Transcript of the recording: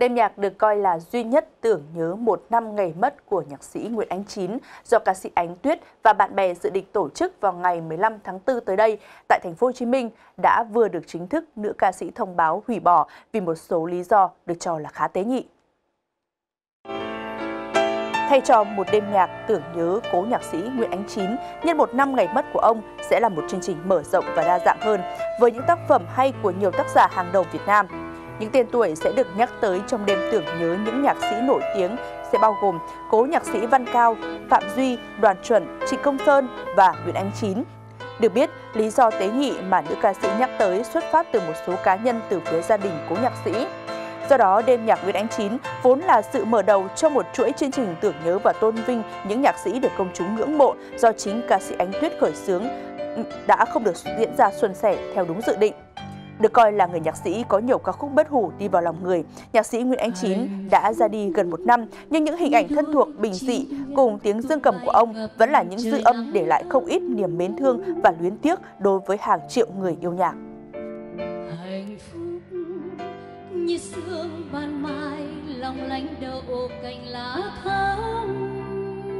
Đêm nhạc được coi là duy nhất tưởng nhớ một năm ngày mất của nhạc sĩ Nguyễn Ánh 9 do ca sĩ Ánh Tuyết và bạn bè dự định tổ chức vào ngày 15 tháng 4 tới đây tại thành phố Hồ Chí Minh đã vừa được chính thức nữ ca sĩ thông báo hủy bỏ vì một số lý do được cho là khá tế nhị. Thay cho một đêm nhạc tưởng nhớ cố nhạc sĩ Nguyễn Ánh 9, nhân một năm ngày mất của ông sẽ là một chương trình mở rộng và đa dạng hơn với những tác phẩm hay của nhiều tác giả hàng đầu Việt Nam. Những tên tuổi sẽ được nhắc tới trong đêm tưởng nhớ những nhạc sĩ nổi tiếng sẽ bao gồm cố nhạc sĩ Văn Cao, Phạm Duy, Đoàn Chuẩn, Trịnh Công Sơn và Nguyễn Ánh 9. Được biết, lý do tế nhị mà nữ ca sĩ nhắc tới xuất phát từ một số cá nhân từ phía gia đình cố nhạc sĩ. Do đó, đêm nhạc Nguyễn Ánh 9 vốn là sự mở đầu cho một chuỗi chương trình tưởng nhớ và tôn vinh những nhạc sĩ được công chúng ngưỡng mộ do chính ca sĩ Ánh Tuyết khởi xướng đã không được diễn ra suôn sẻ theo đúng dự định. Được coi là người nhạc sĩ có nhiều ca khúc bất hủ đi vào lòng người, nhạc sĩ Nguyễn Ánh 9 đã ra đi gần một năm, nhưng những hình ảnh thân thuộc bình dị cùng tiếng dương cầm của ông vẫn là những dư âm để lại không ít niềm mến thương và luyến tiếc đối với hàng triệu người yêu nhạc. Hạnh phúc như sương ban mai, lòng lánh đậu cành lá thắm.